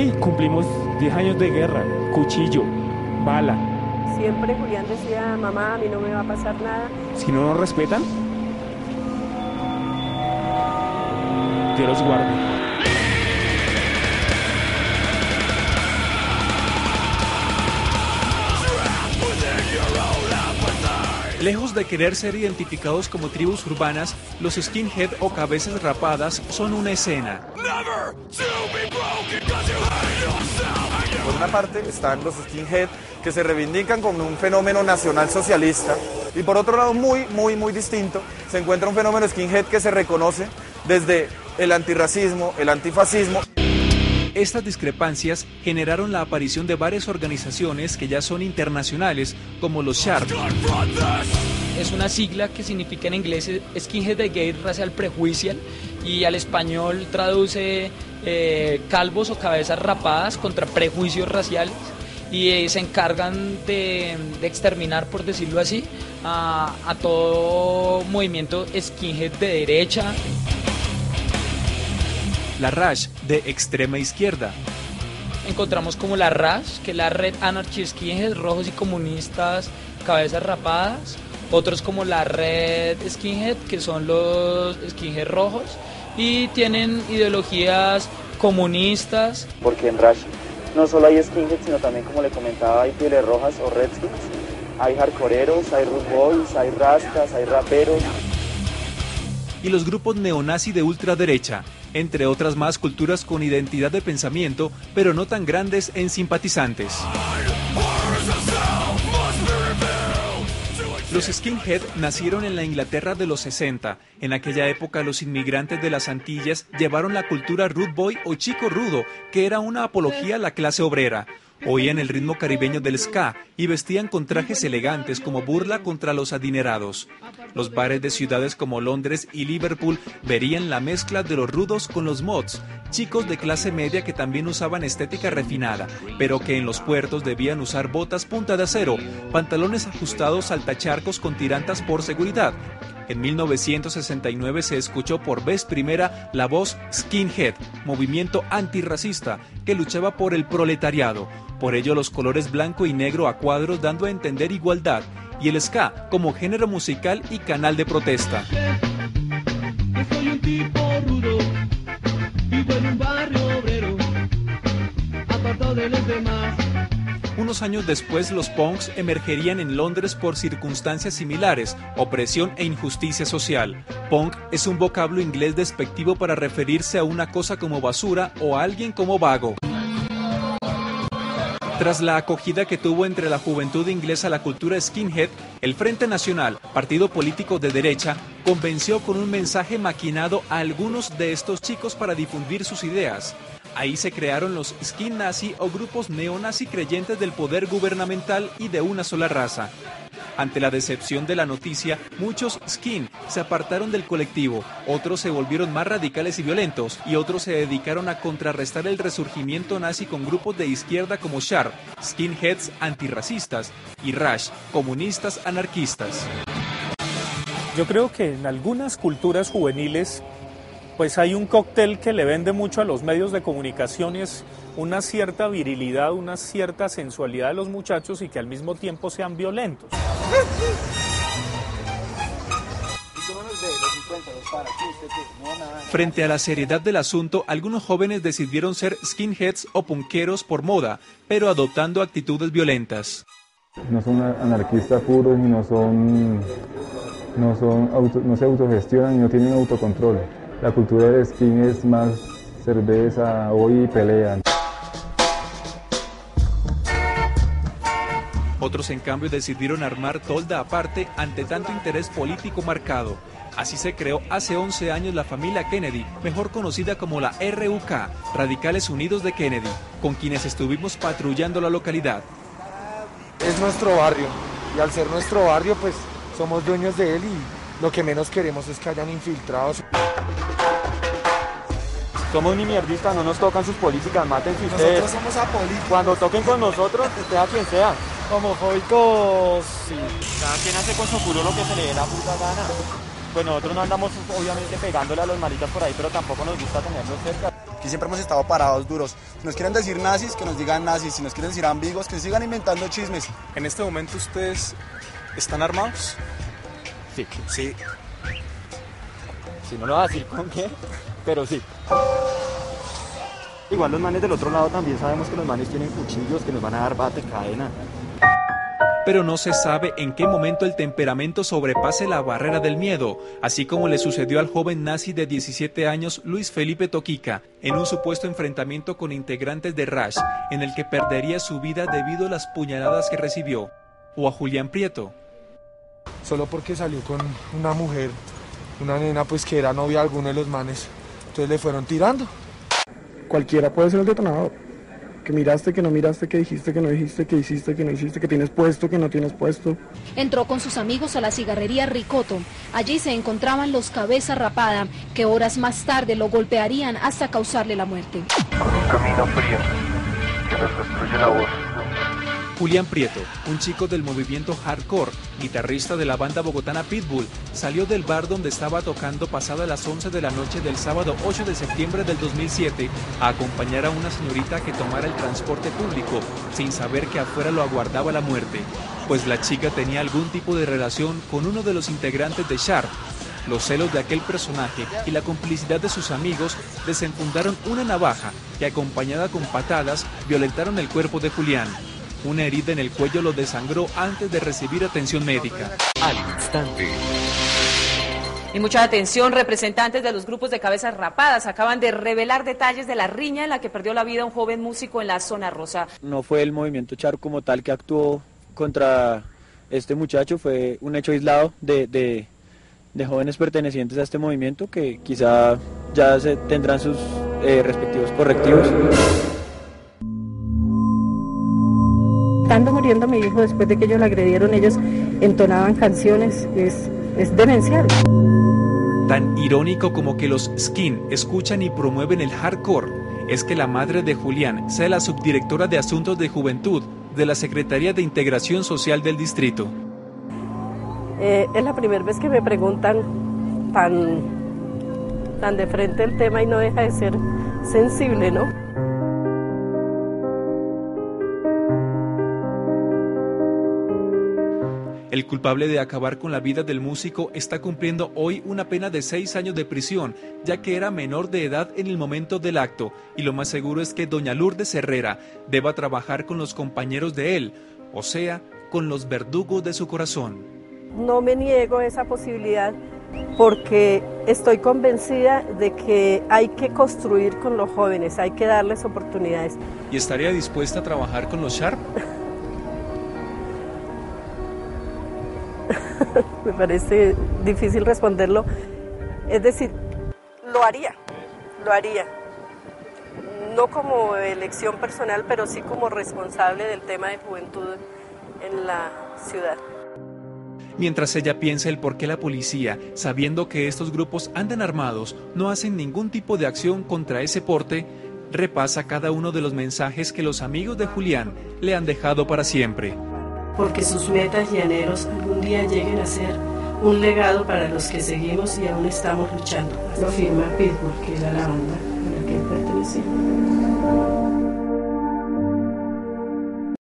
Hoy cumplimos 10 años de guerra, cuchillo, bala. Siempre Julián decía, mamá, a mí no me va a pasar nada. Si no nos respetan, Dios los guarde. Lejos de querer ser identificados como tribus urbanas, los skinhead o cabezas rapadas son una escena. Por una parte están los skinhead, que se reivindican con un fenómeno nacionalsocialista, y por otro lado, muy distinto, se encuentra un fenómeno skinhead que se reconoce desde el antirracismo, el antifascismo. Estas discrepancias generaron la aparición de varias organizaciones que ya son internacionales, como los Sharp. Es una sigla que significa en inglés Skinhead Against Racial Prejuice, y al español traduce calvos o cabezas rapadas contra prejuicios raciales, y se encargan de exterminar, por decirlo así, a todo movimiento skinhead de derecha. La RASH, de extrema izquierda. Encontramos como la RASH, que es la Red Anarchist Skinhead, rojos y comunistas, cabezas rapadas. Otros como la Red Skinhead, que son los skinhead rojos, y tienen ideologías comunistas. Porque en RASH no solo hay skinhead, sino también, como le comentaba, hay pieles rojas o redskins, hay hardcoreeros, hay root boys, hay rastas, hay raperos. Y los grupos neonazi de ultraderecha, entre otras más culturas con identidad de pensamiento, pero no tan grandes en simpatizantes. Los skinhead nacieron en la Inglaterra de los 60. En aquella época los inmigrantes de las Antillas llevaron la cultura rude boy o chico rudo, que era una apología a la clase obrera. Oían el ritmo caribeño del ska y vestían con trajes elegantes como burla contra los adinerados. Los bares de ciudades como Londres y Liverpool verían la mezcla de los rudos con los mods, chicos de clase media que también usaban estética refinada, pero que en los puertos debían usar botas punta de acero, pantalones ajustados, altacharcos con tirantas por seguridad. En 1969 se escuchó por vez primera la voz Skinhead, movimiento antirracista que luchaba por el proletariado. Por ello los colores blanco y negro a cuadros, dando a entender igualdad, y el ska como género musical y canal de protesta. Unos años después los punks emergerían en Londres por circunstancias similares, opresión e injusticia social. Punk es un vocablo inglés despectivo para referirse a una cosa como basura o a alguien como vago. Tras la acogida que tuvo entre la juventud inglesa la cultura skinhead, el Frente Nacional, partido político de derecha, convenció con un mensaje maquinado a algunos de estos chicos para difundir sus ideas. Ahí se crearon los skin nazi o grupos neonazi creyentes del poder gubernamental y de una sola raza. Ante la decepción de la noticia, muchos skin se apartaron del colectivo, otros se volvieron más radicales y violentos, y otros se dedicaron a contrarrestar el resurgimiento nazi con grupos de izquierda como Sharp, skinheads antirracistas, y RASH, comunistas anarquistas. Yo creo que en algunas culturas juveniles pues hay un cóctel que le vende mucho a los medios de comunicación, y es una cierta virilidad, una cierta sensualidad de los muchachos, y que al mismo tiempo sean violentos. Frente a la seriedad del asunto, algunos jóvenes decidieron ser skinheads o punqueros por moda, pero adoptando actitudes violentas. No son anarquistas puros, no se autogestionan y no tienen autocontrol. La cultura del skin es más cerveza, hoy pelean. Otros, en cambio, decidieron armar tolda aparte ante tanto interés político marcado. Así se creó hace 11 años la familia Kennedy, mejor conocida como la RUK, Radicales Unidos de Kennedy, con quienes estuvimos patrullando la localidad. Es nuestro barrio, y al ser nuestro barrio, pues somos dueños de él, y lo que menos queremos es que hayan infiltrados. Somos ni mierdistas, no nos tocan sus políticas, mátense ustedes. Nosotros somos apolíticos. Cuando toquen con nosotros, sea quien sea. Homofóbicos, sí. Cada quien hace con su culo lo que se le dé la puta gana. pues nosotros no andamos obviamente pegándole a los maricas por ahí, pero tampoco nos gusta tenerlos cerca. Aquí siempre hemos estado parados duros. Si nos quieren decir nazis, que nos digan nazis. Si nos quieren decir ambiguos, que sigan inventando chismes. En este momento, ¿ustedes están armados? Sí. Sí. Si no lo va a decir con qué, pero sí. Igual los manes del otro lado también sabemos que los manes tienen cuchillos que nos van a dar bate, cadena. Pero no se sabe en qué momento el temperamento sobrepase la barrera del miedo, así como le sucedió al joven nazi de 17 años Luis Felipe Toquica, en un supuesto enfrentamiento con integrantes de RASH, en el que perdería su vida debido a las puñaladas que recibió, o a Julián Prieto. Solo porque salió con una mujer, una nena pues que era novia de alguno de los manes, entonces le fueron tirando. Cualquiera puede ser el detonador. Que miraste, que no miraste, que dijiste, que no dijiste, que hiciste, que no hiciste, que tienes puesto, que no tienes puesto. Entró con sus amigos a la cigarrería Ricoto. Allí se encontraban los Cabeza Rapada, que horas más tarde lo golpearían hasta causarle la muerte. Con un camino frío, que nos destruye la voz. Julián Prieto, un chico del movimiento hardcore, guitarrista de la banda bogotana Pitbull, salió del bar donde estaba tocando pasada las 11 de la noche del sábado 8 de septiembre del 2007 a acompañar a una señorita que tomara el transporte público, sin saber que afuera lo aguardaba la muerte, pues la chica tenía algún tipo de relación con uno de los integrantes de Sharp. Los celos de aquel personaje y la complicidad de sus amigos desenfundaron una navaja que, acompañada con patadas, violentaron el cuerpo de Julián. Una herida en el cuello lo desangró antes de recibir atención médica. Al instante. Y mucha atención, representantes de los grupos de Cabezas Rapadas acaban de revelar detalles de la riña en la que perdió la vida un joven músico en la zona rosa. No fue el movimiento Sharp como tal que actuó contra este muchacho, fue un hecho aislado de jóvenes pertenecientes a este movimiento que quizá ya tendrán sus respectivos correctivos. Estando muriendo mi hijo, después de que ellos lo agredieron, ellos entonaban canciones, es demencial. Tan irónico como que los Skin escuchan y promueven el hardcore, es que la madre de Julián sea la subdirectora de Asuntos de Juventud de la Secretaría de Integración Social del Distrito. Es la primera vez que me preguntan tan de frente el tema y no deja de ser sensible, ¿no? El culpable de acabar con la vida del músico está cumpliendo hoy una pena de 6 años de prisión, ya que era menor de edad en el momento del acto, y lo más seguro es que doña Lourdes Herrera deba trabajar con los compañeros de él, o sea, con los verdugos de su corazón. No me niego esa posibilidad porque estoy convencida de que hay que construir con los jóvenes, hay que darles oportunidades. ¿Y estaría dispuesta a trabajar con los Sharp? Me parece difícil responderlo, es decir, lo haría, no como elección personal, pero sí como responsable del tema de juventud en la ciudad. Mientras ella piensa el por qué la policía, sabiendo que estos grupos andan armados, no hacen ningún tipo de acción contra ese porte, repasa cada uno de los mensajes que los amigos de Julián le han dejado para siempre. Porque sus metas y anhelos algún día lleguen a ser un legado para los que seguimos y aún estamos luchando. Lo firma Pitbull, que era la banda a la que él pertenecía.